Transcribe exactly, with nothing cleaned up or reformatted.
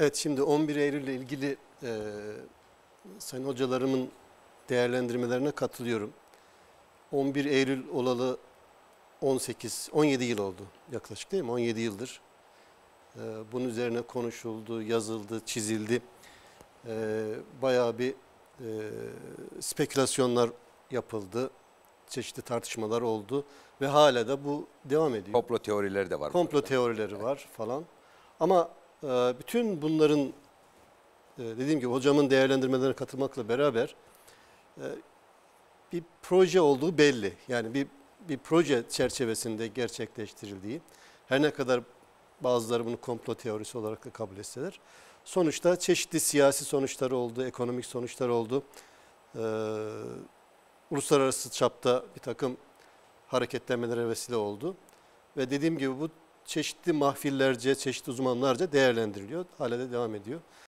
Evet, şimdi on bir Eylül ile ilgili e, sayın hocalarımın değerlendirmelerine katılıyorum. on bir Eylül olalı on sekiz on yedi yıl oldu yaklaşık, değil mi? on yedi yıldır. E, bunun üzerine konuşuldu, yazıldı, çizildi. E, bayağı bir e, spekülasyonlar yapıldı. Çeşitli tartışmalar oldu ve hala da bu devam ediyor. Komplo teorileri de var. Komplo teorileri evet. var falan. Ama bütün bunların, dediğim gibi hocamın değerlendirmelerine katılmakla beraber bir proje olduğu belli. Yani bir, bir proje çerçevesinde gerçekleştirildiği, her ne kadar bazıları bunu komplo teorisi olarak da kabul etseler, sonuçta çeşitli siyasi sonuçları oldu, ekonomik sonuçları oldu. Uluslararası çapta bir takım hareketlenmelere vesile oldu ve dediğim gibi bu çeşitli mahfillerce, çeşitli uzmanlarca değerlendiriliyor. Hala da devam ediyor.